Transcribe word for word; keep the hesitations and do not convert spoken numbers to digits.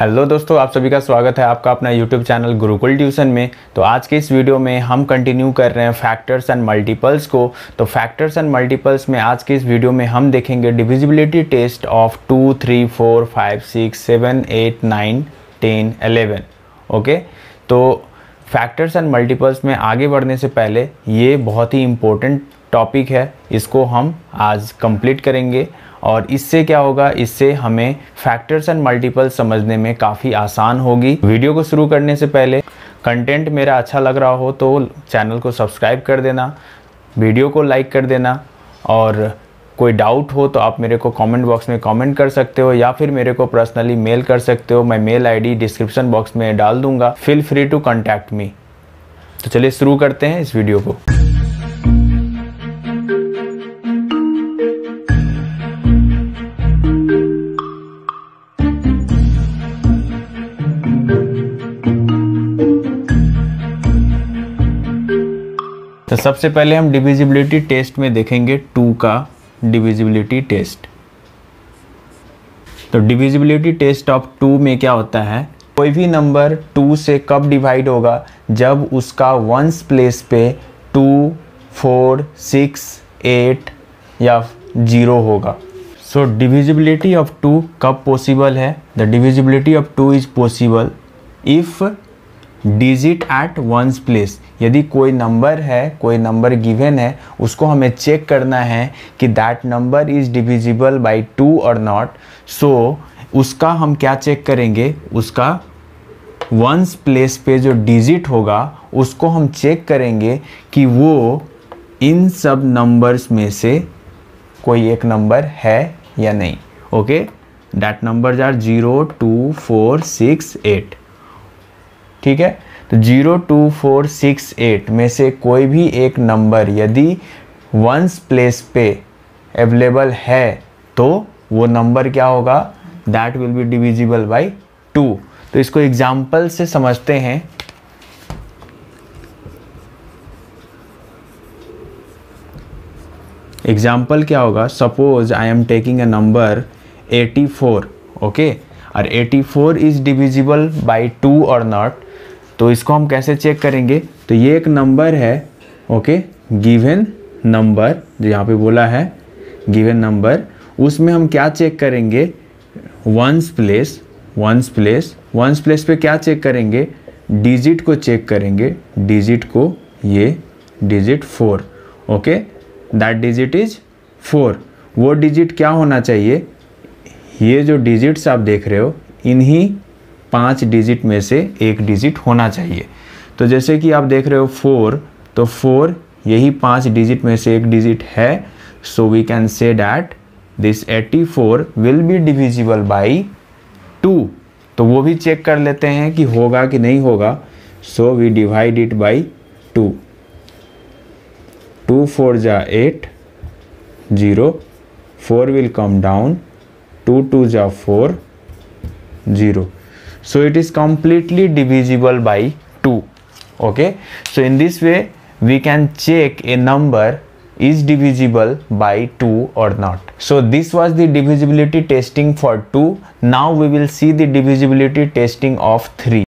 Hello दोस्तों, आप सभी का स्वागत है आपका अपना यूट्यूब चैनल गुरुकुल ट्यूशन में। तो आज के इस वीडियो में हम कंटिन्यू कर रहे हैं फैक्टर्स एंड मल्टीपल्स को। तो फैक्टर्स एंड मल्टीपल्स में आज के इस वीडियो में हम देखेंगे divisibility test of two three four five six seven eight nine ten eleven. Okay, तो फैक्टर्स एंड मल्टीपल्स में आगे बढ़ने से पहले ये बहुत ही इम्पोर्टेंट टॉपिक है, इसको हम आज कंप्लीट करेंगे और इससे क्या होगा, इससे हमें फैक्टर्स एंड मल्टीपल्स समझने में काफ़ी आसान होगी। वीडियो को शुरू करने से पहले कंटेंट मेरा अच्छा लग रहा हो तो चैनल को सब्सक्राइब कर देना, वीडियो को लाइक कर देना और कोई डाउट हो तो आप मेरे को कमेंट बॉक्स में कमेंट कर सकते हो या फिर मेरे को पर्सनली मेल कर सकते हो। मैं मेल आईडी डिस्क्रिप्शन बॉक्स में डाल दूंगा, feel free to contact me. तो चलिए शुरू करते हैं इस वीडियो को। तो सबसे पहले हम डिविजिबिलिटी टेस्ट में देखेंगे टू का डिविजिबिलिटी टेस्ट। तो डिविजिबिलिटी टेस्ट ऑफ टू में क्या होता है, कोई भी नंबर टू से कब डिवाइड होगा, जब उसका वंस प्लेस पे टू फोर सिक्स एट या जीरो होगा। सो डिविजिबिलिटी ऑफ टू कब पॉसिबल है, the divisibility of two is possible if digit at ones place. यदि कोई नंबर है, कोई नंबर गिवन है, उसको हमें चेक करना है कि that number is divisible by two और नॉट। सो उसका हम क्या चेक करेंगे, उसका वंस प्लेस पे जो डिजिट होगा उसको हम चेक करेंगे कि वो इन सब नंबर्स में से कोई एक नंबर है या नहीं। Okay, that numbers are zero two four six eight. ठीक है, तो zero two four six eight में से कोई भी एक नंबर यदि वंस प्लेस पे अवेलेबल है तो वो नंबर क्या होगा, that will be divisible by two. तो इसको एग्जाम्पल से समझते हैं। एग्जाम्पल क्या होगा, suppose I am taking a number eighty four. Okay, और eighty four is divisible by two और नॉट। तो इसको हम कैसे चेक करेंगे, तो ये एक नंबर है। ओके, गिवन नंबर जो यहाँ पे बोला है, गिवन नंबर, उसमें हम क्या चेक करेंगे, ones place ones place ones place पे क्या चेक करेंगे, डिजिट को चेक करेंगे, डिजिट को, ये digit four. Okay, that digit is four. वो डिजिट क्या होना चाहिए, ये जो डिजिट्स आप देख रहे हो इन्हीं पाँच डिजिट में से एक डिजिट होना चाहिए। तो जैसे कि आप देख रहे हो फोर, तो फोर यही पाँच डिजिट में से एक डिजिट है। So we can say that this eighty four will be divisible by two. तो वो भी चेक कर लेते हैं कि होगा कि नहीं होगा। So we divide it by two, two four जा eight, zero, four will come down, two two जा four, zero. So it is completely divisible by two. Okay. So in this way we can check a number is divisible by two or not. So this was the divisibility testing for two. Now we will see the divisibility testing of three.